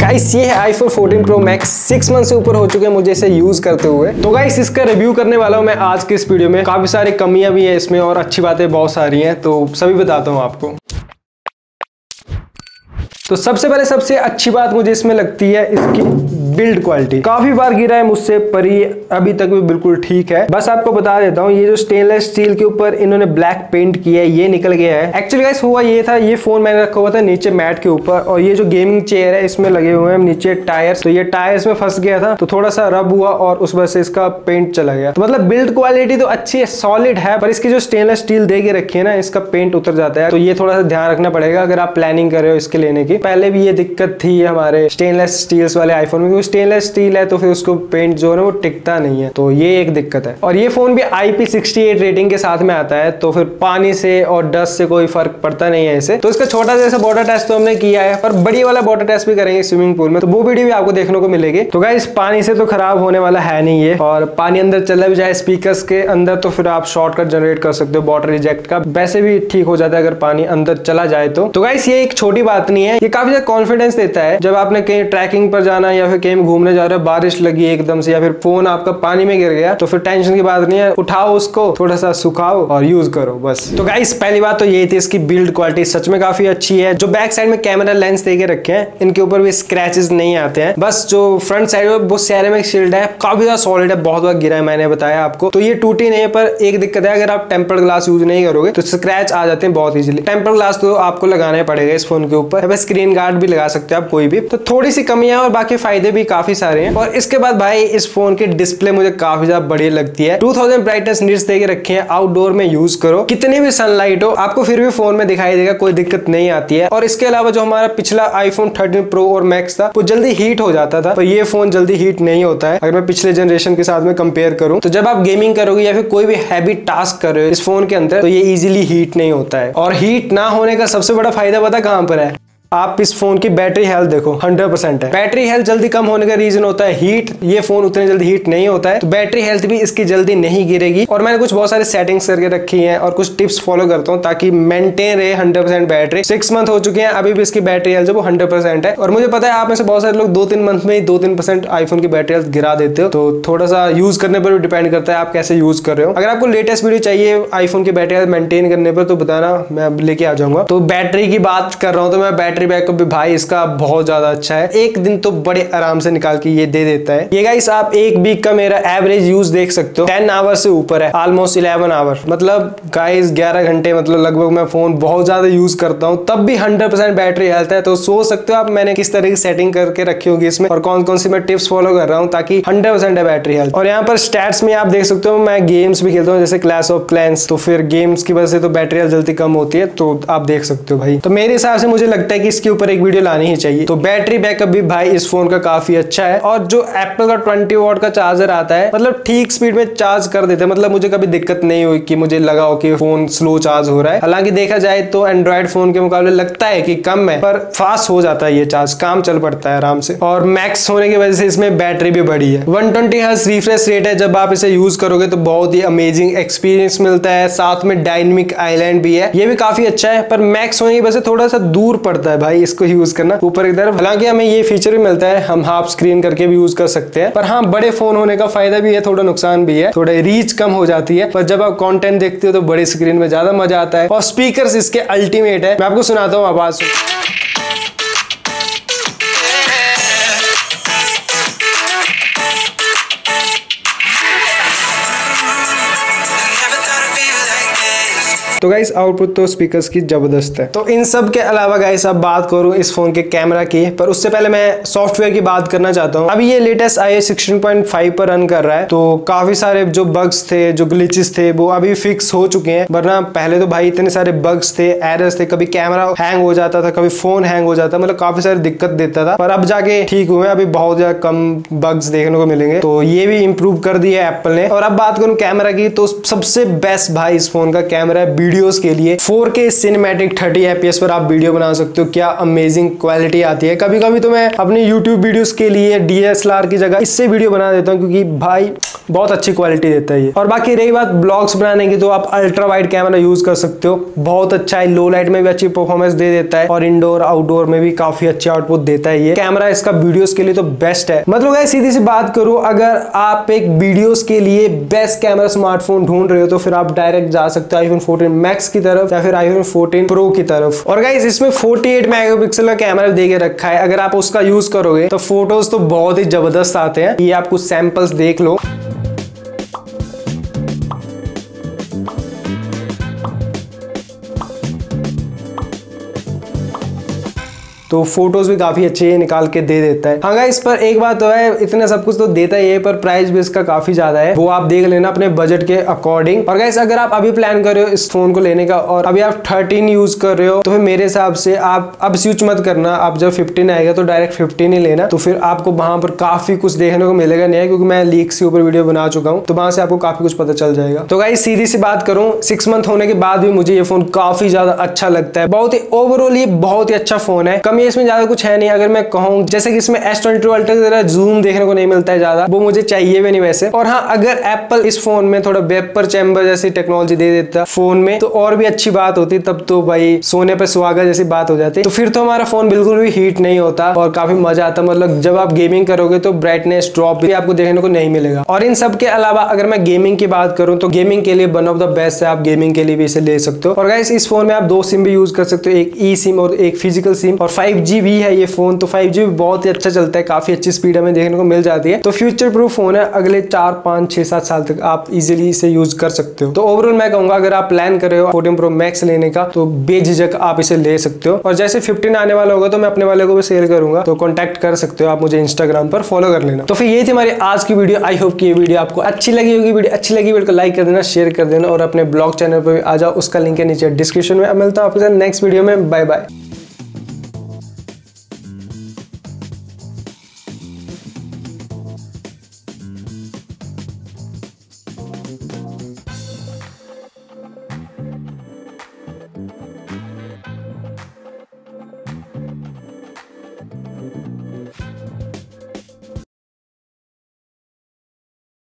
Guys ये है iPhone 14 Pro Max 6 month से ऊपर हो चुके हैं मुझे इसे यूज करते हुए। तो गाइस इसका रिव्यू करने वाला हूँ मैं आज के इस वीडियो में। काफी सारी कमियां भी है इसमें और अच्छी बातें बहुत सारी हैं, तो सभी बताता हूँ आपको। तो सबसे पहले सबसे अच्छी बात मुझे इसमें लगती है इसकी बिल्ड क्वालिटी। काफी बार गिरा है मुझसे पर ये अभी तक भी बिल्कुल ठीक है। बस आपको बता देता हूँ ये जो स्टेनलेस स्टील के ऊपर इन्होंने ब्लैक पेंट किया है ये निकल गया है। एक्चुअली गाइस हुआ ये था, ये फोन मैंने रखा हुआ था नीचे मैट के ऊपर और ये जो गेमिंग चेयर है इसमें लगे हुए हैं नीचे टायर्स, तो ये टायर्स में फंस गया था तो थोड़ा सा रब हुआ और उस वजह से इसका पेंट चला गया। तो मतलब बिल्ड क्वालिटी तो अच्छी है, सॉलिड है, पर इसकी जो स्टेनलेस स्टील दे के रखी है ना इसका पेंट उतर जाता है, तो ये थोड़ा सा ध्यान रखना पड़ेगा अगर आप प्लानिंग कर रहे हो इसके लेने की। पहले भी ये दिक्कत थी हमारे स्टेनलेस स्टील्स वाले आईफोन में, क्योंकि स्टेनलेस स्टील है तो फिर उसको पेंट जो है वो टिकता नहीं है, तो ये एक दिक्कत है। और ये फोन भी IP68 रेटिंग के साथ में आता है, तो फिर पानी से और डस्ट से कोई फर्क पड़ता नहीं है इसे। तो इसका छोटा जैसा वाटर टेस्ट तो हमने किया है पर बड़ी वाला वाटर टेस्ट भी करेंगे स्विमिंग पूल में, तो वो वीडियो भी आपको देखने को मिलेगी। तो गाइस पानी से तो खराब होने वाला है नहीं ये, और पानी अंदर चला भी जाए स्पीकर के अंदर तो फिर आप शॉर्टकट जनरेट कर सकते हो वाटर रिजेक्ट का, वैसे भी ठीक हो जाता है अगर पानी अंदर चला जाए तो। गाइस ये एक छोटी बात नहीं है, ये काफी ज्यादा कॉन्फिडेंस देता है। जब आपने कहीं ट्रैकिंग पर जाना या फिर कहीं घूमने जा रहे हो, बारिश लगी एकदम से या फिर फोन आपका पानी में गिर गया, तो फिर टेंशन की बात नहीं है, उठाओ उसको थोड़ा सा सुखाओ और यूज करो बस। तो गाइस पहली बात तो यही थी, इसकी बिल्ड क्वालिटी सच में काफी अच्छी है। जो बैक साइड में कैमरा लेंस देके रखे हैं इनके ऊपर भी स्क्रैचेस नहीं आते हैं, बस जो फ्रंट साइड है वो सेरेमिक शील्ड है, काफी ज्यादा सॉलिड है, बहुत बार गिरा है मैंने बताया आपको, तो ये टूटी नहीं है। पर एक दिक्कत है अगर आप टेम्पर्ड ग्लास यूज नहीं करोगे तो स्क्रैच आ जाते हैं बहुत इजीली। टेम्पर्ड ग्लास तो आपको लगाना पड़ेगा इस फोन के ऊपर, स्क्रीन गार्ड भी लगा सकते हो आप कोई भी। तो थोड़ी सी कमियां और बाकी फायदे भी काफी सारे हैं। और इसके बाद भाई इस फोन की डिस्प्ले मुझे काफी ज्यादा बढ़िया लगती है। 2000 ब्राइटनेस नीड्स देके रखे हैं, आउटडोर में यूज करो, कितनी भी सनलाइट हो आपको फिर भी फोन में दिखाई देगा, कोई दिक्कत नहीं आती है। और इसके अलावा जो हमारा पिछला iPhone 13 Pro और Max था वो जल्दी हीट हो जाता था, पर ये फोन जल्दी हीट नहीं होता है अगर मैं पिछले जनरेशन के साथ में कंपेयर करूँ। तो जब आप गेमिंग करोगे या फिर कोई भी हैवी टास्क कर रहे हो इस फोन के अंदर तो ये इजिली हीट नहीं होता है। और हीट ना होने का सबसे बड़ा फायदा पता कहाँ पर है, आप इस फोन की बैटरी हेल्थ देखो 100% है। बैटरी हेल्थ जल्दी कम होने का रीजन होता है हीट, ये फोन उतने जल्दी हीट नहीं होता है तो बैटरी हेल्थ भी इसकी जल्दी नहीं गिरेगी। और मैंने कुछ बहुत सारे सेटिंग्स करके रखी हैं और कुछ टिप्स फॉलो करता हूँ ताकि मेंटेन रहे 100% बैटरी। 6 मंथ हो चुके हैं अभी भी इसकी बैटरी हेल्थ वो 100% है, और मुझे पता है आप में से बहुत सारे लोग 2-3 मंथ में ही 2-3% आईफोन की बैटरी हेल्थ गिरा देते हो, तो थोड़ा सा यूज करने पर भी डिपेंड करता है आप कैसे यूज कर रहे हो। अगर आपको लेटेस्ट वीडियो चाहिए आईफोन की बैटरी हेल्थ मेंटेन करने पर तो बताना, मैं लेके आ जाऊंगा। तो बैटरी की बात कर रहा हूँ तो मैं बैटरी बैकअप भी भाई इसका बहुत ज्यादा अच्छा है, एक दिन तो बड़े आराम से निकाल के ये दे देता है। ये गाइस आप एक वीक का मेरा एवरेज यूज देख सकते हो, 10 आवर से ऊपर है, ऑलमोस्ट 11 आवर, मतलब गाइस 11 घंटे, मतलब लगभग मैं फोन बहुत ज्यादा यूज करता हूँ, तब भी 100% बैटरी हेल्थ है। तो सोच सकते हो आप मैंने किस तरह की सेटिंग करके रखी होगी इसमें और कौन कौन सी मैं टिप्स फॉलो कर रहा हूँ ताकि 100% है बैटरी हेल्थ। और यहाँ पर स्टैट्स में आप देख सकते हो मैं गेम्स भी खेलता हूँ जैसे क्लैश ऑफ क्लैंस, तो फिर गेम्स की वजह से तो बैटरी हेल्थ जल्दी कम होती है, तो आप देख सकते हो भाई। तो मेरे हिसाब से मुझे लगता है कि इसके ऊपर एक वीडियो लानी ही चाहिए। तो बैटरी बैकअप भी भाई इस फोन का काफी अच्छा है, और जो एप्पल का 20 वॉट का चार्जर आता है मतलब ठीक स्पीड में चार्ज कर देते हैं, मतलब मुझे कभी दिक्कत नहीं हुई कि मुझे लगा हो कि फोन स्लो चार्ज हो रहा है। हालांकि देखा जाए तो एंड्रॉइड फोन के मुकाबले लगता है कि कम है, पर फास्ट हो जाता है ये चार्ज, काम चल पड़ता है आराम से। और मैक्स होने की वजह से इसमें बैटरी भी बढ़ी है, 120 हर्ट्ज रिफ्रेश रेट है, जब आप इसे यूज करोगे तो बहुत ही अमेजिंग एक्सपीरियंस मिलता है। साथ में डायनेमिक आइलैंड भी है, ये भी काफी अच्छा है, पर मैक्स होने की वजह से थोड़ा सा दूर पड़ता है भाई इसको यूज करना ऊपर की तरफ। हालांकि हमें ये फीचर भी मिलता है, हम हाफ स्क्रीन करके भी यूज कर सकते हैं, पर हाँ बड़े फोन होने का फायदा भी है, थोड़ा नुकसान भी है, थोड़ा रीच कम हो जाती है, पर जब आप कंटेंट देखते हो तो बड़े स्क्रीन में ज्यादा मजा आता है। और स्पीकर्स इसके अल्टीमेट है, मैं आपको सुनाता हूँ आवाज। तो गाइस आउटपुट तो स्पीकर्स की जबरदस्त है। तो इन सब के अलावा गाइस अब बात करूं इस फोन के कैमरा की, पर उससे पहले मैं सॉफ्टवेयर की बात करना चाहता हूं। अभी ये लेटेस्ट iOS 16.5 पर रन कर रहा है, तो काफी सारे जो बग्स थे जो ग्लिचेस थे वो अभी फिक्स हो चुके हैं, वरना पहले तो भाई इतने सारे बग्स थे, एरर्स थे, कभी कैमरा हैंग हो जाता था, कभी फोन हैंग हो जाता, मतलब काफी सारी दिक्कत देता था, पर अब जाके ठीक हुए, अभी बहुत ज्यादा कम बग्स देखने को मिलेंगे, तो ये भी इम्प्रूव कर दिया एप्पल ने। और अब बात करूं कैमरा की तो सबसे बेस्ट भाई इस फोन का कैमरा है, वीडियोस के लिए 4K सिनेमैटिक 30 FPS पर आप वीडियो बना सकते हो, क्या अमेजिंग क्वालिटी आती है। कभी कभी तो मैं अपने YouTube वीडियोस के लिए DSLR की जगह इससे वीडियो बना देता हूँ, क्योंकि भाई बहुत अच्छी क्वालिटी देता है ये। और बाकी रही बात ब्लॉग्स बनाने की, तो आप अल्ट्रा वाइड कैमरा यूज कर सकते हो, बहुत अच्छा है, लो लाइट में भी अच्छी परफॉर्मेंस दे देता है और इंडोर आउटडोर में भी काफी अच्छी आउटपुट देता है ये कैमरा। इसका वीडियोस के लिए तो बेस्ट है। मतलब गाइस सीधी सी बात करूं, अगर आप एक वीडियोस के लिए बेस्ट कैमरा स्मार्टफोन ढूंढ रहे हो तो फिर आप डायरेक्ट जा सकते हो iPhone 14 Max की तरफ या फिर iPhone 14 Pro की तरफ। और गाइस इसमें 48 मेगापिक्सल का कैमरा दे के रखा है, अगर आप उसका यूज करोगे तो फोटोज तो बहुत ही जबरदस्त आते हैं। ये आप कुछ सैंपल्स देख लो। तो फोटोज भी काफी अच्छे निकाल के दे देता है। हाँ गाइस, पर एक बात तो है, इतना सब कुछ तो देता ही है पर प्राइस भी इसका काफी ज्यादा है, वो आप देख लेना अपने बजट के अकॉर्डिंग। और गाइस अगर आप अभी प्लान कर रहे हो इस फोन को लेने का और अभी आप 13 यूज कर रहे हो तो फिर मेरे हिसाब से आप अब स्विच मत करना, आप जब 15 आएगा तो डायरेक्ट 15 ही लेना, तो फिर आपको वहां पर काफी कुछ देखने को मिलेगा नया, क्योंकि मैं लीक्स के ऊपर वीडियो बना चुका हूँ तो वहां से आपको काफी कुछ पता चल जाएगा। तो गाइस सीधी सी बात करूँ, 6 मंथ होने के बाद भी मुझे ये फोन काफी ज्यादा अच्छा लगता है, बहुत ही ओवरऑल ये बहुत ही अच्छा फोन है। ये इसमें ज्यादा कुछ है नहीं, अगर मैं कहूँ जैसे कि इसमें S22 Ultra की तरह जूम देखने को नहीं मिलता है ज्यादा, वो मुझे चाहिए भी नहीं वैसे। और हाँ, अगर Apple इस फोन में थोड़ा वेपर चैम्बर जैसी टेक्नोलॉजी दे देता फोन में तो और भी अच्छी बात होती, तब तो भाई सोने पर सुहागा जैसी बात हो जाती, तो फिर तो हमारा फोन बिल्कुल भी हीट नहीं होता और काफी मजा आता। मतलब जब आप गेमिंग करोगे तो ब्राइटनेस ड्रॉप भी आपको देखने को नहीं मिलेगा। और इन सब के अलावा अगर मैं गेमिंग की बात करूँ तो गेमिंग के लिए वन ऑफ द बेस्ट है, आप गेमिंग के लिए भी इसे ले सकते हो। और गाइस इस फोन में आप 2 सिम भी यूज कर सकते हो, एक eSIM और एक फिजिकल सिम। 5G भी है ये फोन, तो 5G भी बहुत ही अच्छा चलता है, काफी अच्छी स्पीड हमें देखने को मिल जाती है। तो फ्यूचर प्रूफ फोन है, अगले 4, 5, 6, 7 साल तक आप इजीली इसे यूज कर सकते हो। तो ओवरऑल मैं कहूंगा अगर आप प्लान कर रहे हो 14 Pro Max लेने का तो बेझिझक आप इसे ले सकते हो। और जैसे 15 आने वाला होगा तो मैं अपने वाले को भी शेयर करूंगा, तो कॉन्टेक्ट कर सकते हो आप, मुझे इंस्टाग्राम पर फॉलो कर लेना। तो फिर ये थी हमारी आज की वीडियो, आई होप की ये वीडियो आपको अच्छी लगी होगी। वीडियो अच्छी लगी वीडियो को लाइक कर देना, शेयर कर देना और अपने ब्लॉग चैनल पर भी आ जाओ, उसका लिंक है नीचे डिस्क्रिप्शन में। मिलता हूं आपके साथ नेक्स्ट वीडियो में, बाय बाय।